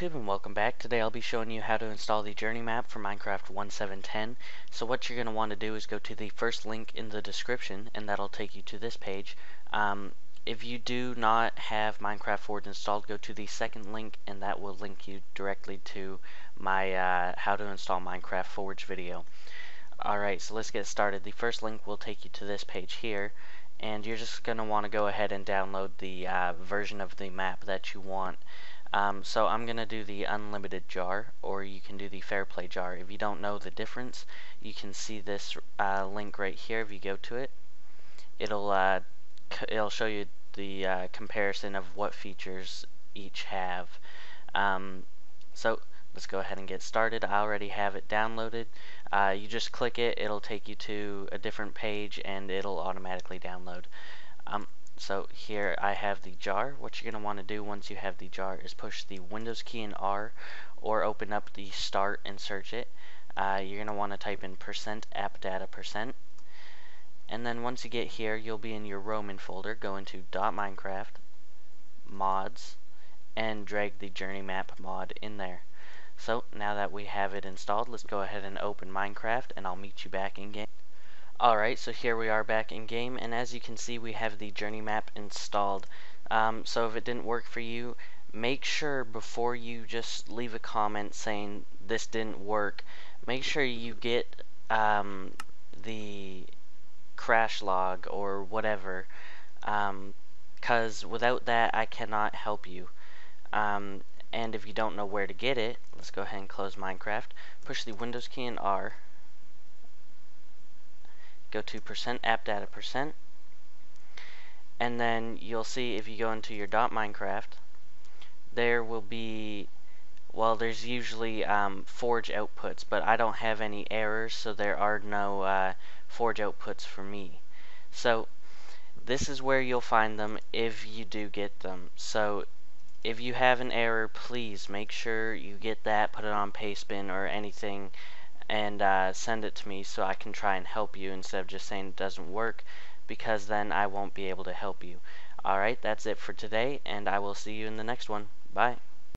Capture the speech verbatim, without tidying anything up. YouTube and welcome back. Today I'll be showing you how to install the Journey Map for Minecraft one seven ten. So what you're going to want to do is go to the first link in the description and that'll take you to this page. Um, if you do not have Minecraft Forge installed, go to the second link and that will link you directly to my uh, how to install Minecraft Forge video. Alright, so let's get started. The first link will take you to this page here, and you're just going to want to go ahead and download the uh, version of the map that you want. Um, so I'm going to do the unlimited jar, or you can do the fair play jar. If you don't know the difference, you can see this uh, link right here. If you go to it, it'll uh, c it'll show you the uh, comparison of what features each have. Um, so let's go ahead and get started. I already have it downloaded. Uh, you just click it, it'll take you to a different page and it'll automatically download. Um, so here I have the jar. What you're going to want to do once you have the jar is push the Windows key and R, or open up the start and search it. Uh, you're going to want to type in percent app data percent, and then once you get here you'll be in your Roman folder. Go into .minecraft, mods, and drag the Journey Map mod in there. So now that we have it installed, let's go ahead and open Minecraft and I'll meet you back in game. Alright, so here we are back in game, and as you can see we have the Journey Map installed. Um, so if it didn't work for you, make sure before you just leave a comment saying this didn't work, make sure you get um, the crash log or whatever, because um, without that I cannot help you. Um, and if you don't know where to get it, let's go ahead and close Minecraft, push the Windows key and R, go to percent app data percent, and then you'll see if you go into your .minecraft, there will be, well, there's usually um, Forge outputs, but I don't have any errors, so there are no uh, Forge outputs for me. So this is where you'll find them if you do get them. So if you have an error, please make sure you get that, put it on Pastebin or anything, and uh, send it to me so I can try and help you instead of just saying it doesn't work, because then I won't be able to help you. Alright, that's it for today, and I will see you in the next one. Bye.